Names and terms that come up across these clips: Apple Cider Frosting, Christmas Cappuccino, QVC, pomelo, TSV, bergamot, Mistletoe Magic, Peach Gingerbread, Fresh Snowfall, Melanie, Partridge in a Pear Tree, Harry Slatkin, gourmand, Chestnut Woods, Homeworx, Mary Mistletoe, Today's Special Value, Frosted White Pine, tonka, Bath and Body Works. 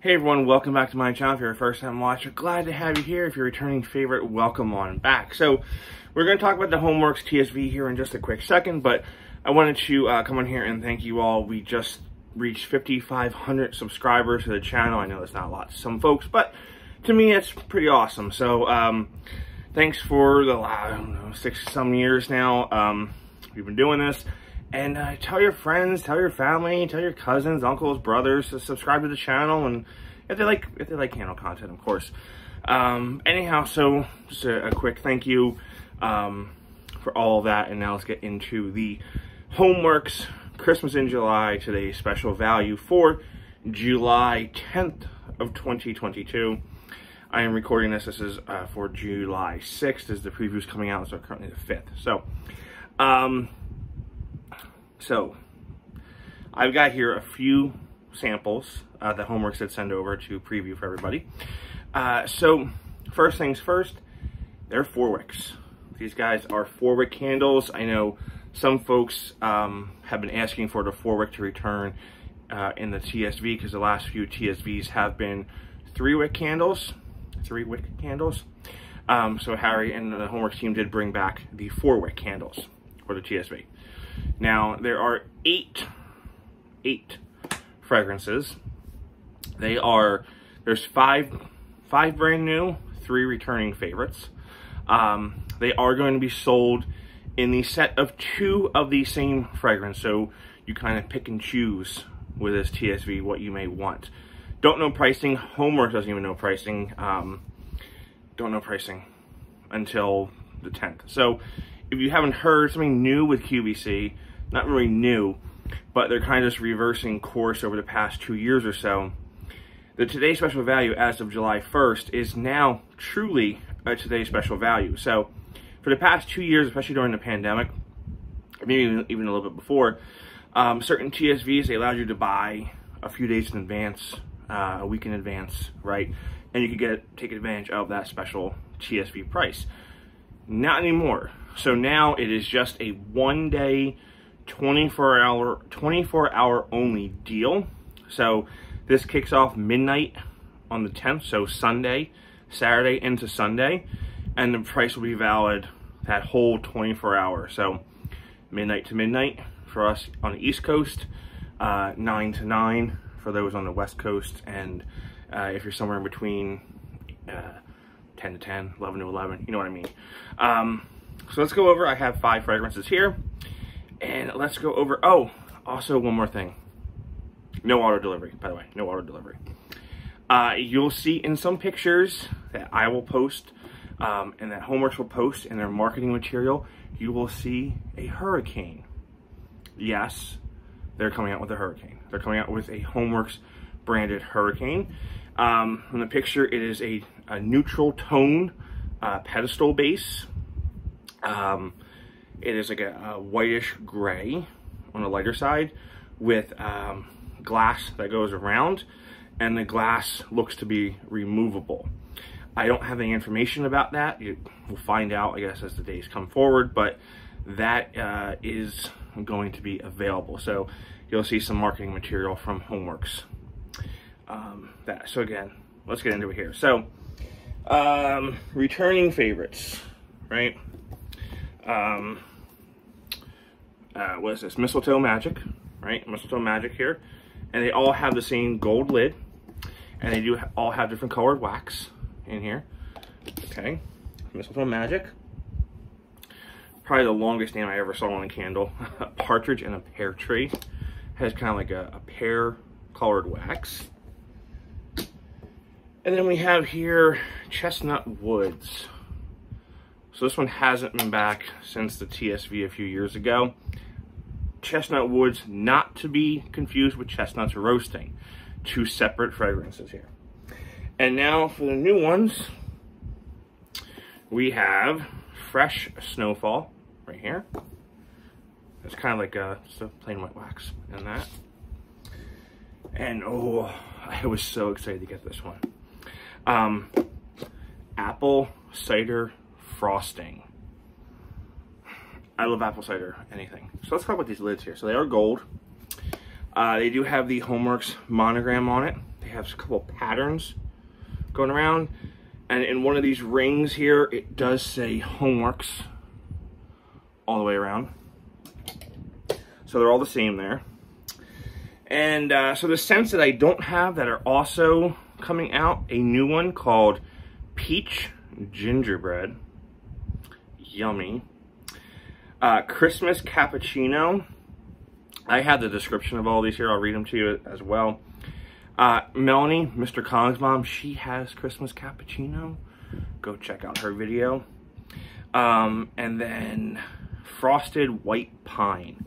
Hey everyone, welcome back to my channel. If you're a first time watcher, glad to have you here. If you're a returning favorite, welcome on back. So we're going to talk about the Homeworx TSV here in just a quick second, but I wanted to come on here and thank you all. We just reached 5,500 subscribers to the channel. I know that's not a lot to some folks, but to me it's pretty awesome. So thanks for the, I don't know, 6 some years now we've been doing this. And tell your friends, tell your family, tell your cousins, uncles, brothers to subscribe to the channel, and if they like candle content, of course. Anyhow, so just a quick thank you for all of that, and now let's get into the Homeworx Christmas in July today's special value for July 10th of 2022. I am recording this. This is for July 6th. As the preview's coming out, so currently the 5th. So. So, I've got here a few samples that Homeworx had sent over to preview for everybody. So, first things first, they're 4-wicks. These guys are 4-wick candles. I know some folks have been asking for the 4-wick to return in the TSV, because the last few TSVs have been 3-wick candles. 3-wick candles. So, Harry and the Homeworx team did bring back the 4-wick candles for the TSV. Now, there are eight fragrances. There's five brand new, 3 returning favorites. They are going to be sold in the set of 2 of the same fragrance, so you kind of pick and choose with this TSV what you may want. Don't know pricing. Homeworx doesn't even know pricing. Don't know pricing until the 10th. So, if you haven't heard, something new with QVC, not really new, but they're kind of just reversing course over the past 2 years or so. The today's special value as of July 1st is now truly a today's special value. So for the past 2 years, especially during the pandemic, maybe even a little bit before, certain TSVs, they allowed you to buy a few days in advance, a week in advance, right? And you could take advantage of that special TSV price. Not anymore. So now it is just a 1 day, 24 hour only deal. So this kicks off midnight on the 10th, so Sunday, Saturday into Sunday, and the price will be valid that whole 24 hours. So midnight to midnight for us on the East Coast, 9 to 9 for those on the West Coast, and if you're somewhere in between, 10 to 10, 11 to 11, you know what I mean. So let's go over, I have 5 fragrances here, and let's go over, oh, also one more thing. No auto delivery, by the way, no auto delivery. You'll see in some pictures that I will post, and that Homeworx will post in their marketing material, you will see a hurricane. Yes, they're coming out with a hurricane. They're coming out with a Homeworx branded hurricane. In the picture, it is a neutral tone pedestal base. It is like a whitish gray on the lighter side with glass that goes around, and the glass looks to be removable. I don't have any information about that. You will find out, I guess, as the days come forward, but that is going to be available. So you'll see some marketing material from Homeworx. So again, let's get into it here. So, returning favorites, right? What is this? Mistletoe Magic, right? Mistletoe Magic here. And they all have the same gold lid, and they do all have different colored wax in here. Okay. Mistletoe Magic. Probably the longest name I ever saw on a candle. Partridge in a Pear Tree. Has kind of like a pear colored wax. And then we have here Chestnut Woods. So this one hasn't been back since the TSV a few years ago. Chestnut Woods, not to be confused with Chestnuts Roasting. 2 separate fragrances here. And now for the new ones, we have Fresh Snowfall right here. It's kind of like just a plain white wax in that. And oh, I was so excited to get this one. Apple Cider Frosting. I love apple cider, anything. So let's talk about these lids here. So they are gold. They do have the Homeworx monogram on it. They have a couple patterns going around. And in one of these rings here, it does say Homeworx all the way around. So they're all the same there. And so the scents that I don't have that are also coming out, a new one called Peach Gingerbread. Yummy. Christmas Cappuccino. I have the description of all these here. I'll read them to you as well. Melanie, Mr. Collins' mom, she has Christmas Cappuccino. Go check out her video. And then Frosted White Pine.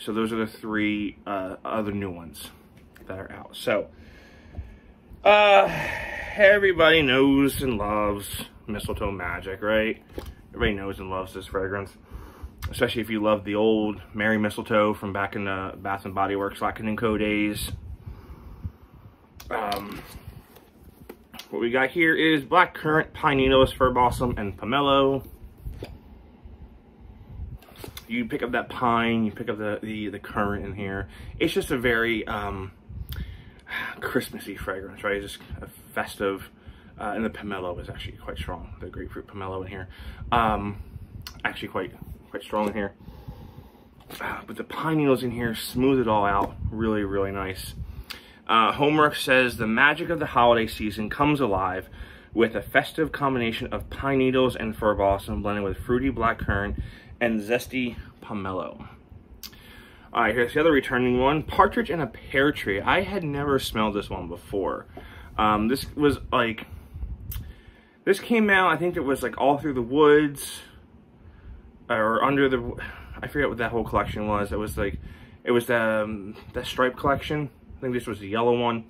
So those are the three other new ones that are out. So everybody knows and loves Mistletoe Magic, right? Everybody knows and loves this fragrance. Especially if you love the old Mary Mistletoe from back in the Bath and Body Works, Lock and Co. days. What we got here is blackcurrant, pine needles, fir balsam, and pomelo. You pick up that pine, you pick up the currant in here. It's just a very Christmassy fragrance, right? It's just a festive, and the pomelo is actually quite strong. The grapefruit pomelo in here, actually quite strong in here. But the pine needles in here smooth it all out, really, really nice. Homeworx says the magic of the holiday season comes alive with a festive combination of pine needles and fir balsam blended with fruity blackcurrant and zesty pomelo. All right, here's the other returning one, Partridge in a Pear Tree. I had never smelled this one before. This came out, I think it was like All Through the Woods or Under the, I forget what that whole collection was. It was the Stripe collection. I think this was the yellow one,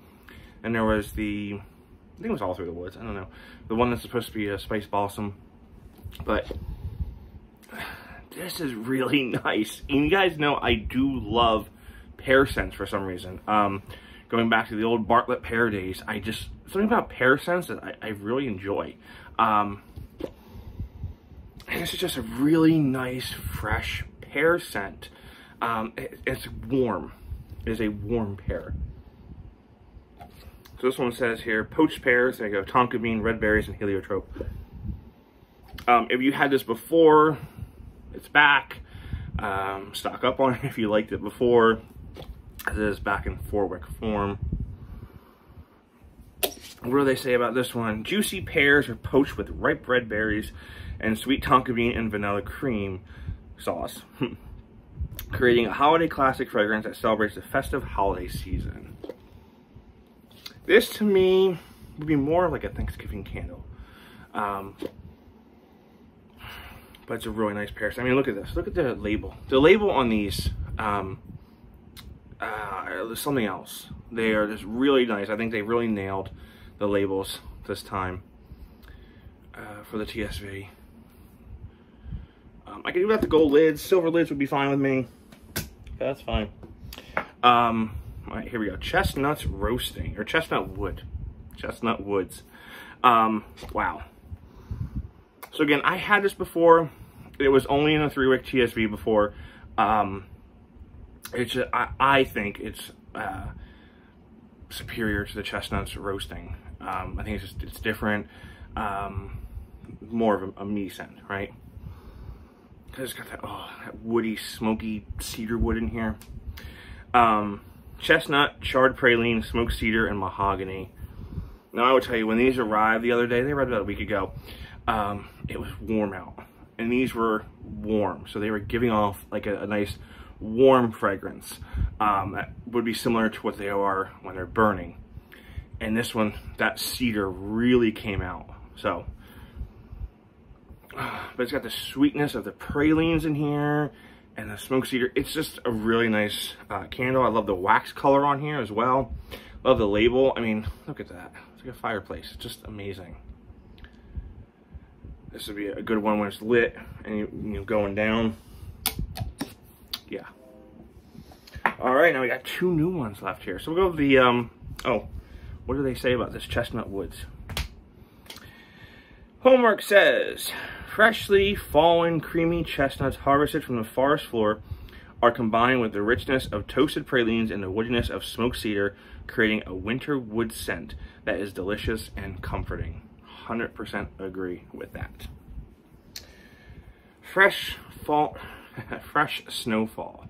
and there was the, I think it was All Through the Woods, I don't know. The one that's supposed to be a spice balsam, but this is really nice. And you guys know I do love pear scents for some reason. Going back to the old Bartlett pear days, something about pear scents that I really enjoy. And this is just a really nice, fresh pear scent. It's warm. It is a warm pear. So this one says here, poached pears, there you go, tonka bean, red berries, and heliotrope. If you had this before, it's back. Stock up on it if you liked it before. It is back in 4-wick form. What do they say about this one? Juicy pears are poached with ripe red berries and sweet tonka bean and vanilla cream sauce. Creating a holiday classic fragrance that celebrates the festive holiday season. This to me would be more like a Thanksgiving candle. But it's a really nice pear. I mean, look at this. Look at the label. The label on these there's something else. They are just really nice. I think they really nailed the labels this time for the TSV. I could do without the gold lids. Silver lids would be fine with me. That's fine. All right, here we go. Chestnuts roasting, or chestnut wood. Chestnut Woods. Wow. So again, I had this before. It was only in a 3-wick TSV before. I think it's superior to the chestnuts roasting. I think it's just, it's different. More of a me scent, right? It's got that, oh, that woody, smoky cedar wood in here. Chestnut, charred praline, smoked cedar, and mahogany. Now, I will tell you, when these arrived the other day, they arrived about a week ago, it was warm out. And these were warm, so they were giving off like a nice warm fragrance that would be similar to what they are when they're burning. And this one, that cedar really came out, so... But it's got the sweetness of the pralines in here and the smoked cedar. It's just a really nice candle. I love the wax color on here as well. Love the label. I mean, look at that. It's like a fireplace. It's just amazing. This would be a good one when it's lit and you're going down. Yeah. All right, now we got two new ones left here. So we'll go with the, what do they say about this Chestnut Woods? Homeworx says, freshly fallen creamy chestnuts harvested from the forest floor are combined with the richness of toasted pralines and the woodiness of smoked cedar creating a winter wood scent that is delicious and comforting. 100% agree with that. Fresh Snowfall.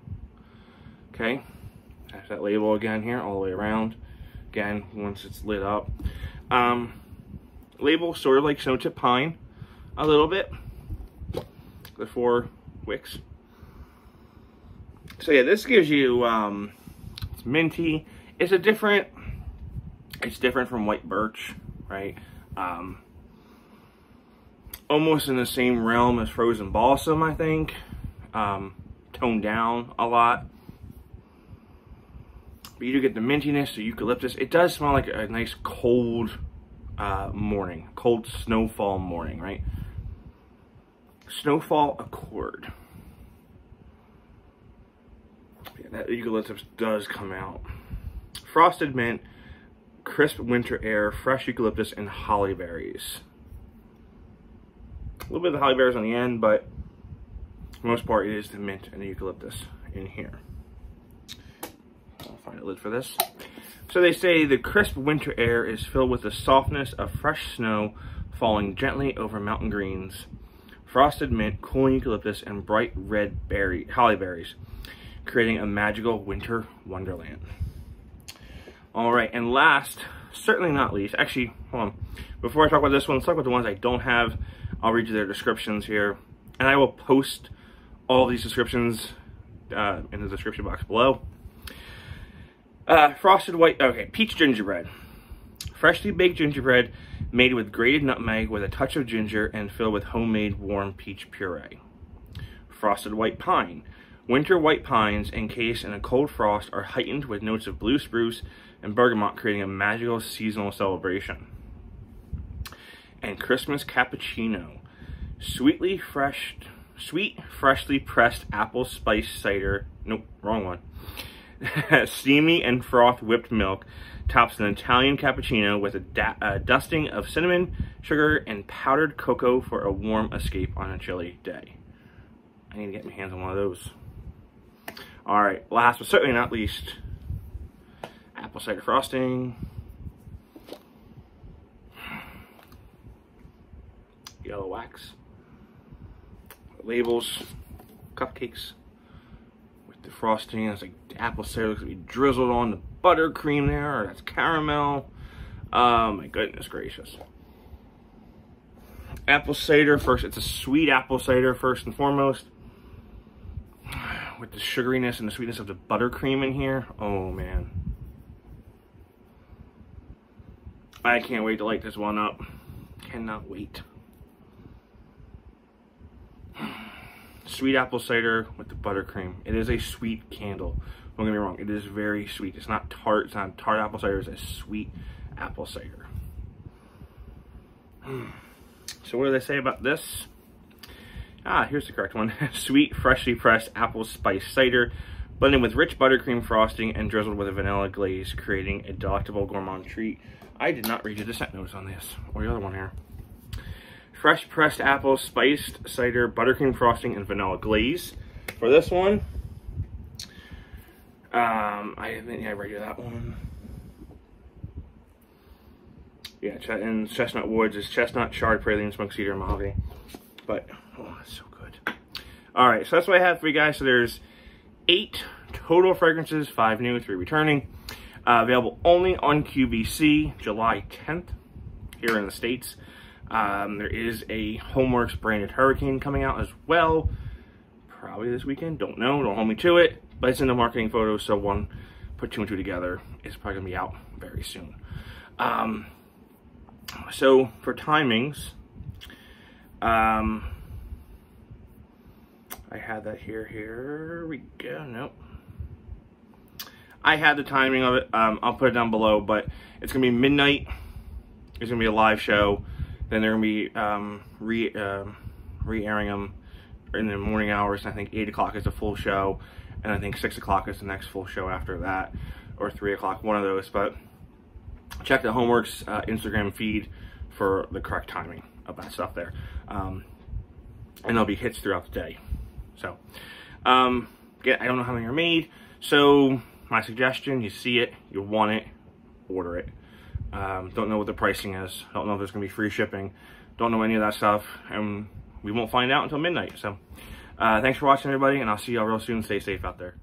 Okay, there's that label again here, all the way around. Again, once it's lit up. Label sort of like Snow Tip Pine, a little bit. The 4 wicks. So yeah, this gives you, it's minty. It's different from white birch, right? Almost in the same realm as frozen balsam, I think. Toned down a lot. But you do get the mintiness, the eucalyptus. It does smell like a nice cold morning, cold snowfall morning, right? Snowfall Accord. Yeah, that eucalyptus does come out. Frosted mint, crisp winter air, fresh eucalyptus, and holly berries. A little bit of the holly berries on the end, but for the most part, it is the mint and the eucalyptus in here. I'll find a lid for this. So they say the crisp winter air is filled with the softness of fresh snow falling gently over mountain greens. Frosted mint, cooling eucalyptus, and bright red holly berries, creating a magical winter wonderland. All right, and last, certainly not least, actually, hold on. Before I talk about this one, let's talk about the ones I don't have. I'll read you their descriptions here, and I will post all these descriptions in the description box below. Peach Gingerbread. Freshly baked gingerbread made with grated nutmeg with a touch of ginger and filled with homemade warm peach puree. Frosted White Pine. Winter white pines encased in a cold frost are heightened with notes of blue spruce and bergamot, creating a magical seasonal celebration. And Christmas Cappuccino. Sweet, freshly pressed apple spice cider. Nope, wrong one. Steamy and froth whipped milk tops an Italian cappuccino with a dusting of cinnamon, sugar, and powdered cocoa for a warm escape on a chilly day. I need to get my hands on one of those. All right, last but certainly not least, apple cider frosting. Yellow wax. Labels, cupcakes with the frosting. It's like the apple cider looks to be drizzled on the buttercream there, or that's caramel. Oh my goodness gracious. Apple cider first. It's a sweet apple cider first and foremost, with the sugariness and the sweetness of the buttercream in here. Oh man, I can't wait to light this one up. Cannot wait. Sweet apple cider with the buttercream. It is a sweet candle. Don't get me wrong, it is very sweet. It's not tart. It's not tart apple cider. It's a sweet apple cider. So what do they say about this? Ah, here's the correct one. Sweet, freshly pressed apple spice cider, blended with rich buttercream frosting and drizzled with a vanilla glaze, creating a delectable gourmand treat. I did not read you the scent notice on this, or the other one here. Fresh pressed apples, spiced cider, buttercream frosting, and vanilla glaze. For this one, I think I read you that one. Yeah, in Chestnut Woods is chestnut, shard, praline, smoked cedar, and Mojave. But, oh, that's so good. All right, so that's what I have for you guys. So there's 8 total fragrances, 5 new, 3 returning. Available only on QVC, July 10th, here in the States. There is a Homeworx branded Hurricane coming out as well, probably this weekend, don't know, don't hold me to it, but it's in the marketing photo, so one put 2 and 2 together. It's probably gonna be out very soon. So for timings, I had that here we go. Nope, I had the timing of it. I'll put it down below, but it's gonna be midnight. It's gonna be a live show. Then they're going to be re-airing them in the morning hours. I think 8 o'clock is the full show, and I think 6 o'clock is the next full show after that, or 3 o'clock, one of those. But check the Homeworx Instagram feed for the correct timing of that stuff there. And there'll be hits throughout the day. So, yeah, I don't know how many are made. So my suggestion, you see it, you want it, order it. Don't know what the pricing is. Don't know if there's going to be free shipping. Don't know any of that stuff. And we won't find out until midnight. So thanks for watching, everybody. And I'll see y'all real soon. Stay safe out there.